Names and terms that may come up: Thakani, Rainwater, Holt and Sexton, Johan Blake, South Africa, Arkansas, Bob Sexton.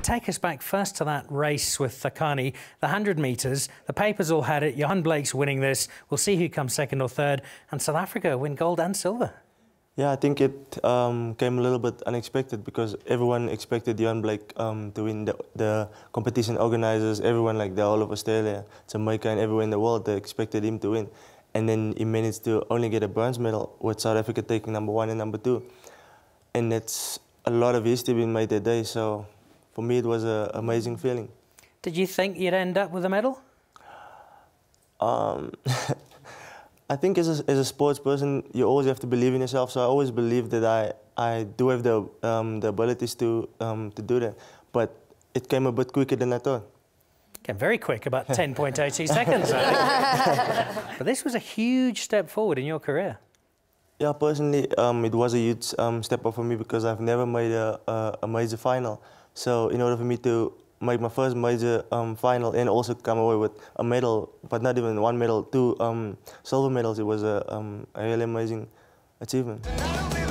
Take us back first to that race with Thakani, the 100 metres. The papers all had it. Johan Blake's winning this. We'll see who comes second or third. And South Africa win gold and silver. Yeah, I think it came a little bit unexpected because everyone expected Johan Blake to win. The competition organisers, everyone, like the whole of Australia, Jamaica and everywhere in the world, they expected him to win. And then he managed to only get a bronze medal, with South Africa taking #1 and #2. And that's a lot of history being made that day, so for me it was an amazing feeling. Did you think you'd end up with a medal? I think as a sports person, you always have to believe in yourself, so I always believed that I do have the abilities to do that. But it came a bit quicker than I thought. It came very quick, about 10.82 seconds. But this was a huge step forward in your career. Yeah, personally, it was a huge step up for me because I've never made a major final. So in order for me to make my first major final and also come away with a medal, but not even one medal, 2 silver medals, it was a really amazing achievement.